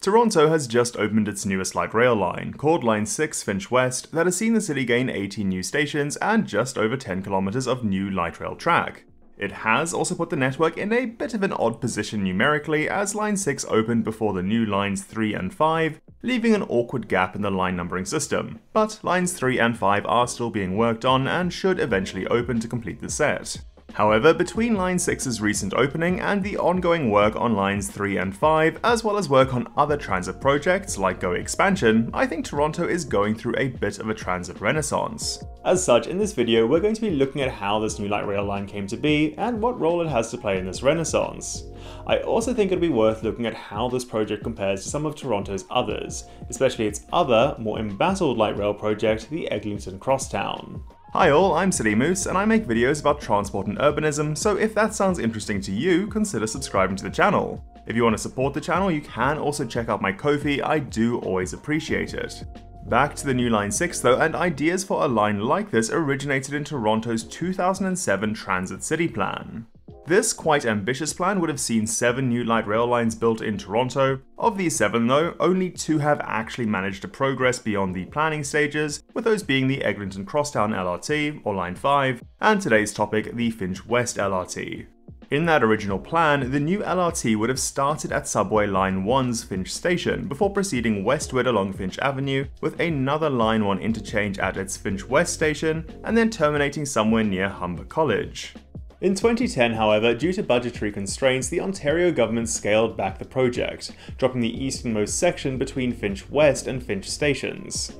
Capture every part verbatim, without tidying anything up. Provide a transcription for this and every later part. Toronto has just opened its newest light rail line, called Line six Finch West, that has seen the city gain eighteen new stations and just over ten kilometers of new light rail track. It has also put the network in a bit of an odd position numerically, as Line six opened before the new Lines three and five, leaving an awkward gap in the line numbering system, but Lines three and five are still being worked on and should eventually open to complete the set. However, between Line six's recent opening and the ongoing work on Lines three and five, as well as work on other transit projects like GO Expansion, I think Toronto is going through a bit of a transit renaissance. As such, in this video we're going to be looking at how this new light rail line came to be and what role it has to play in this renaissance. I also think it'll be worth looking at how this project compares to some of Toronto's others, especially its other, more embattled light rail project, the Eglinton Crosstown. Hi all, I'm CityMoose and I make videos about transport and urbanism, so if that sounds interesting to you, consider subscribing to the channel. If you want to support the channel, you can also check out my Ko-fi, I do always appreciate it. Back to the new Line six though, and ideas for a line like this originated in Toronto's two thousand seven Transit City Plan. This quite ambitious plan would have seen seven new light rail lines built in Toronto. Of these seven though, only two have actually managed to progress beyond the planning stages, with those being the Eglinton Crosstown L R T, or Line five, and today's topic, the Finch West L R T. In that original plan, the new L R T would have started at subway Line one's Finch station before proceeding westward along Finch Avenue with another Line one interchange at its Finch West station, and then terminating somewhere near Humber College. In twenty ten, however, due to budgetary constraints, the Ontario government scaled back the project, dropping the easternmost section between Finch West and Finch stations.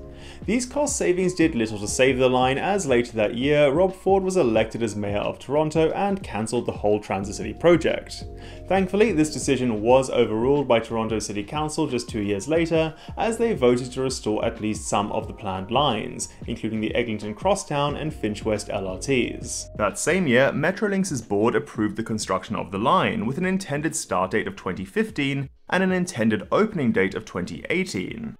These cost savings did little to save the line, as later that year, Rob Ford was elected as mayor of Toronto and cancelled the whole Transit City project. Thankfully, this decision was overruled by Toronto City Council just two years later, as they voted to restore at least some of the planned lines, including the Eglinton Crosstown and Finch West L R Ts. That same year, Metrolinx's board approved the construction of the line, with an intended start date of twenty fifteen and an intended opening date of twenty eighteen.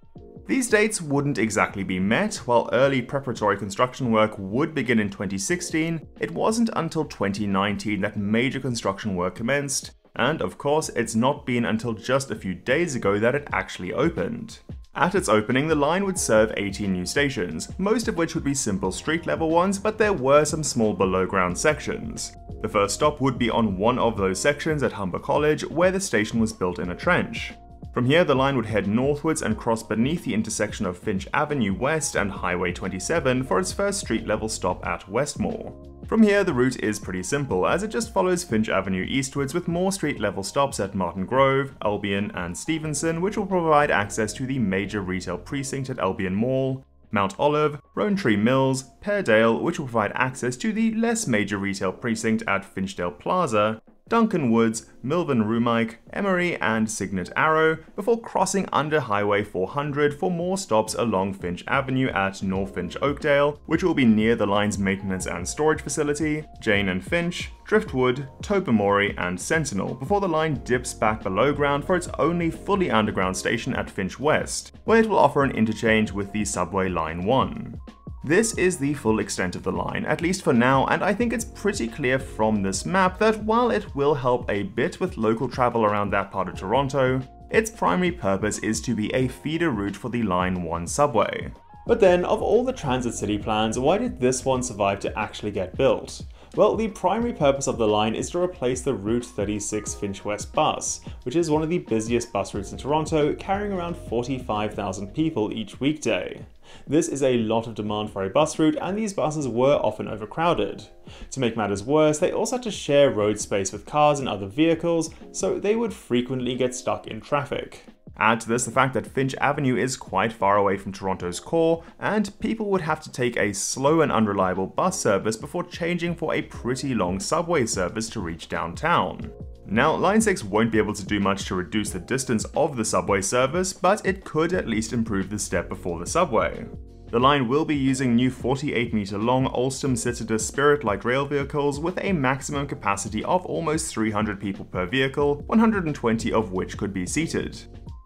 These dates wouldn't exactly be met. While early preparatory construction work would begin in twenty sixteen, it wasn't until twenty nineteen that major construction work commenced, and of course, it's not been until just a few days ago that it actually opened. At its opening, the line would serve eighteen new stations, most of which would be simple street-level ones, but there were some small below-ground sections. The first stop would be on one of those sections at Humber College, where the station was built in a trench. From here, the line would head northwards and cross beneath the intersection of Finch Avenue West and Highway twenty-seven for its first street-level stop at Westmore. From here, the route is pretty simple, as it just follows Finch Avenue eastwards with more street-level stops at Martin Grove, Albion, and Stevenson, which will provide access to the major retail precinct at Albion Mall, Mount Olive, Rowntree Mills, Peardale, which will provide access to the less major retail precinct at Finchdale Plaza, Duncan Woods, Milvern Rumike, Emery and Signet Arrow, before crossing under Highway four hundred for more stops along Finch Avenue at North Finch Oakdale, which will be near the line's maintenance and storage facility, Jane and Finch, Driftwood, Tobermory and Sentinel, before the line dips back below ground for its only fully underground station at Finch West, where it will offer an interchange with the subway Line one. This is the full extent of the line, at least for now, and I think it's pretty clear from this map that while it will help a bit with local travel around that part of Toronto, its primary purpose is to be a feeder route for the Line one subway. But then, of all the Transit City plans, why did this one survive to actually get built? Well, the primary purpose of the line is to replace the Route thirty-six Finch West bus, which is one of the busiest bus routes in Toronto, carrying around forty-five thousand people each weekday. This is a lot of demand for a bus route, and these buses were often overcrowded. To make matters worse, they also had to share road space with cars and other vehicles, so they would frequently get stuck in traffic. Add to this the fact that Finch Avenue is quite far away from Toronto's core, and people would have to take a slow and unreliable bus service before changing for a pretty long subway service to reach downtown. Now, Line six won't be able to do much to reduce the distance of the subway service, but it could at least improve the step before the subway. The line will be using new forty-eight meter long Alstom Citadis Spirit light rail vehicles with a maximum capacity of almost three hundred people per vehicle, one hundred twenty of which could be seated.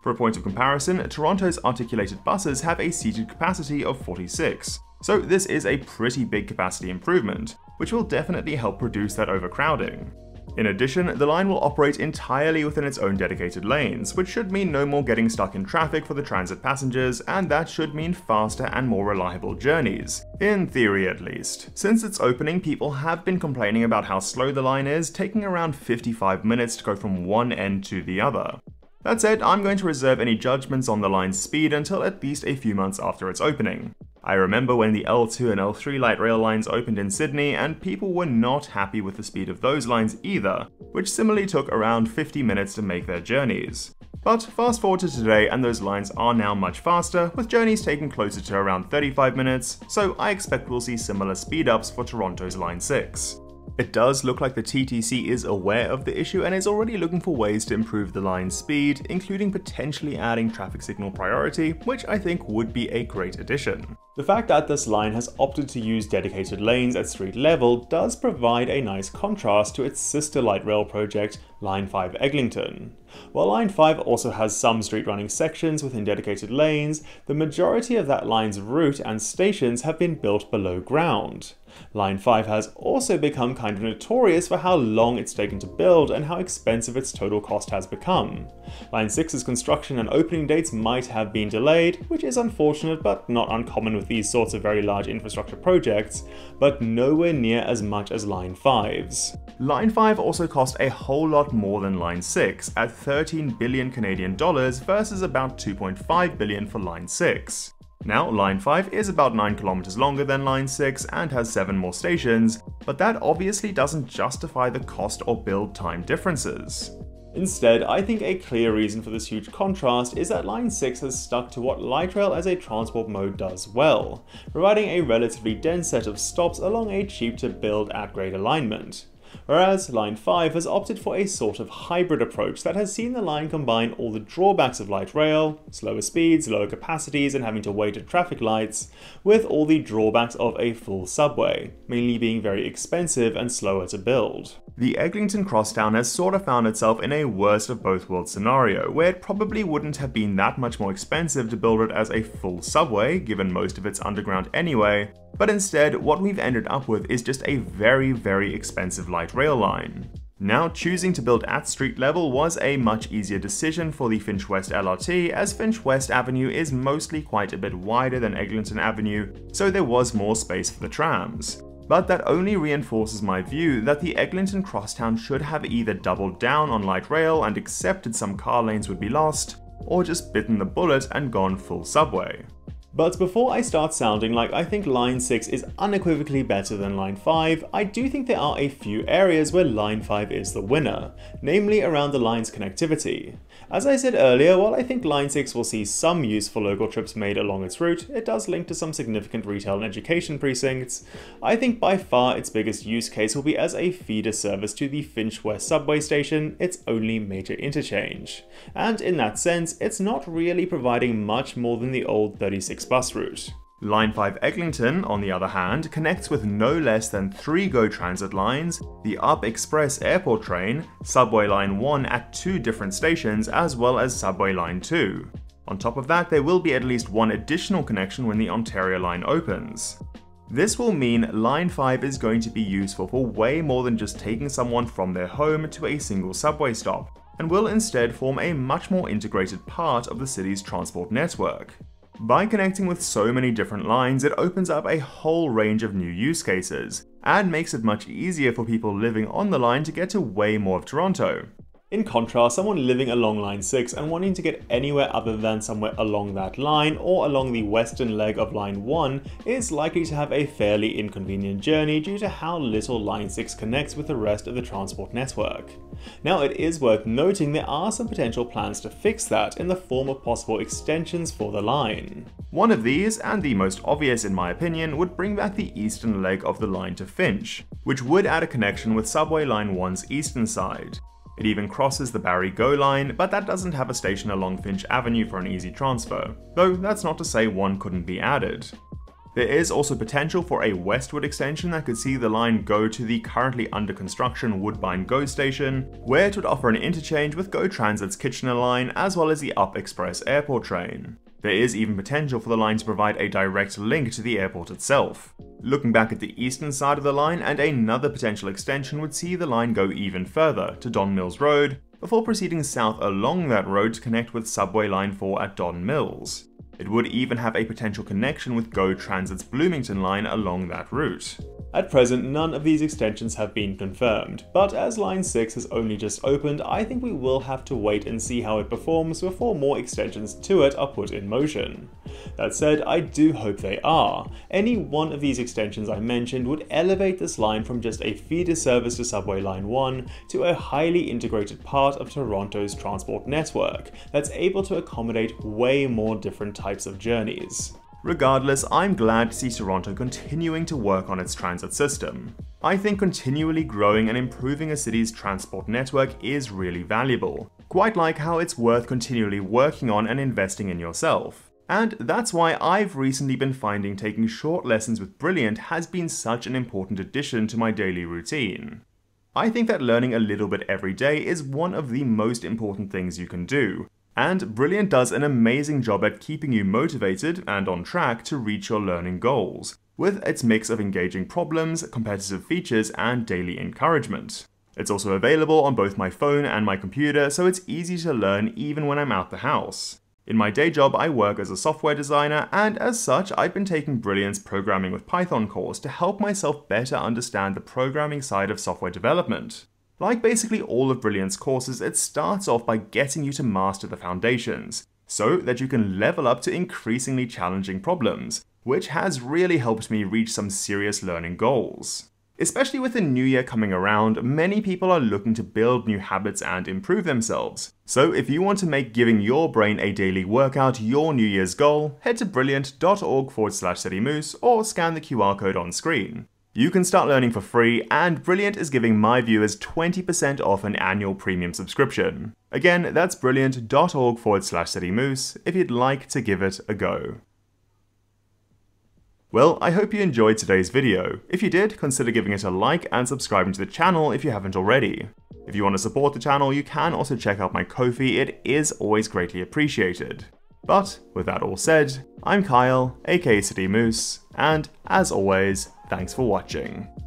For a point of comparison, Toronto's articulated buses have a seated capacity of forty-six, so this is a pretty big capacity improvement, which will definitely help reduce that overcrowding. In addition, the line will operate entirely within its own dedicated lanes, which should mean no more getting stuck in traffic for the transit passengers, and that should mean faster and more reliable journeys. In theory, at least. Since its opening, people have been complaining about how slow the line is, taking around fifty-five minutes to go from one end to the other. That said, I'm going to reserve any judgments on the line's speed until at least a few months after its opening. I remember when the L two and L three light rail lines opened in Sydney, and people were not happy with the speed of those lines either, which similarly took around fifty minutes to make their journeys. But fast forward to today and those lines are now much faster, with journeys taking closer to around thirty-five minutes, so I expect we'll see similar speed ups for Toronto's Line six. It does look like the T T C is aware of the issue and is already looking for ways to improve the line's speed, including potentially adding traffic signal priority, which I think would be a great addition. The fact that this line has opted to use dedicated lanes at street level does provide a nice contrast to its sister light rail project, Line five Eglinton. While Line five also has some street running sections within dedicated lanes, the majority of that line's route and stations have been built below ground. Line five has also become kind of notorious for how long it's taken to build and how expensive its total cost has become. Line six's construction and opening dates might have been delayed, which is unfortunate but not uncommon with these sorts of very large infrastructure projects, but nowhere near as much as Line five's. Line five also cost a whole lot more than Line six, at thirteen billion Canadian dollars versus about two point five billion for Line six. Now, Line five is about nine kilometers longer than Line six and has seven more stations, but that obviously doesn't justify the cost or build time differences. Instead, I think a clear reason for this huge contrast is that Line six has stuck to what light rail as a transport mode does well, providing a relatively dense set of stops along a cheap to build at-grade alignment. Whereas Line five has opted for a sort of hybrid approach that has seen the line combine all the drawbacks of light rail, slower speeds, lower capacities, and having to wait at traffic lights, with all the drawbacks of a full subway, mainly being very expensive and slower to build. The Eglinton Crosstown has sort of found itself in a worst of both worlds scenario, where it probably wouldn't have been that much more expensive to build it as a full subway, given most of it's underground anyway, but instead, what we've ended up with is just a very, very expensive light rail line. Now, choosing to build at street level was a much easier decision for the Finch West L R T, as Finch West Avenue is mostly quite a bit wider than Eglinton Avenue, so there was more space for the trams. But that only reinforces my view that the Eglinton Crosstown should have either doubled down on light rail and accepted some car lanes would be lost, or just bitten the bullet and gone full subway. But before I start sounding like I think Line six is unequivocally better than Line five, I do think there are a few areas where Line five is the winner, namely around the line's connectivity. As I said earlier, while I think Line six will see some use for local trips made along its route, it does link to some significant retail and education precincts. I think by far its biggest use case will be as a feeder service to the Finch West subway station, its only major interchange. And in that sense, it's not really providing much more than the old thirty-six bus route. Line five Eglinton, on the other hand, connects with no less than three GO transit lines, the Up Express airport train, Subway Line one at two different stations, as well as Subway Line two. On top of that, there will be at least one additional connection when the Ontario line opens. This will mean Line five is going to be useful for way more than just taking someone from their home to a single subway stop, and will instead form a much more integrated part of the city's transport network. By connecting with so many different lines, it opens up a whole range of new use cases, and makes it much easier for people living on the line to get to way more of Toronto. In contrast, someone living along Line six and wanting to get anywhere other than somewhere along that line or along the western leg of Line one is likely to have a fairly inconvenient journey due to how little Line six connects with the rest of the transport network. Now, it is worth noting there are some potential plans to fix that in the form of possible extensions for the line. One of these, and the most obvious in my opinion, would bring back the eastern leg of the line to Finch, which would add a connection with Subway Line one's eastern side. It even crosses the Barrie GO line, but that doesn't have a station along Finch Avenue for an easy transfer, though that's not to say one couldn't be added. There is also potential for a westward extension that could see the line go to the currently under construction Woodbine GO station, where it would offer an interchange with GO Transit's Kitchener line as well as the Up Express airport train. There is even potential for the line to provide a direct link to the airport itself. Looking back at the eastern side of the line, and another potential extension would see the line go even further to Don Mills Road, before proceeding south along that road to connect with Subway Line four at Don Mills. It would even have a potential connection with GO Transit's Bloomington line along that route. At present, none of these extensions have been confirmed, but as Line six has only just opened, I think we will have to wait and see how it performs before more extensions to it are put in motion. That said, I do hope they are. Any one of these extensions I mentioned would elevate this line from just a feeder service to Subway Line one to a highly integrated part of Toronto's transport network that's able to accommodate way more different types of journeys. Regardless, I'm glad to see Toronto continuing to work on its transit system. I think continually growing and improving a city's transport network is really valuable, quite like how it's worth continually working on and investing in yourself. And that's why I've recently been finding taking short lessons with Brilliant has been such an important addition to my daily routine. I think that learning a little bit every day is one of the most important things you can do. And Brilliant does an amazing job at keeping you motivated and on track to reach your learning goals, with its mix of engaging problems, competitive features, and daily encouragement. It's also available on both my phone and my computer, so it's easy to learn even when I'm out the house. In my day job, I work as a software designer, and as such, I've been taking Brilliant's Programming with Python course to help myself better understand the programming side of software development. Like basically all of Brilliant's courses, it starts off by getting you to master the foundations, so that you can level up to increasingly challenging problems, which has really helped me reach some serious learning goals. Especially with the new year coming around, many people are looking to build new habits and improve themselves. So if you want to make giving your brain a daily workout your new year's goal, head to brilliant.org forward slash CityMoose or scan the Q R code on screen. You can start learning for free, and Brilliant is giving my viewers twenty percent off an annual premium subscription. Again, that's brilliant.org forward slash CityMoose if you'd like to give it a go. Well, I hope you enjoyed today's video. If you did, consider giving it a like and subscribing to the channel if you haven't already. If you want to support the channel, you can also check out my Ko-fi, it is always greatly appreciated. But with that all said, I'm Kyle, aka CityMoose, and as always, thanks for watching.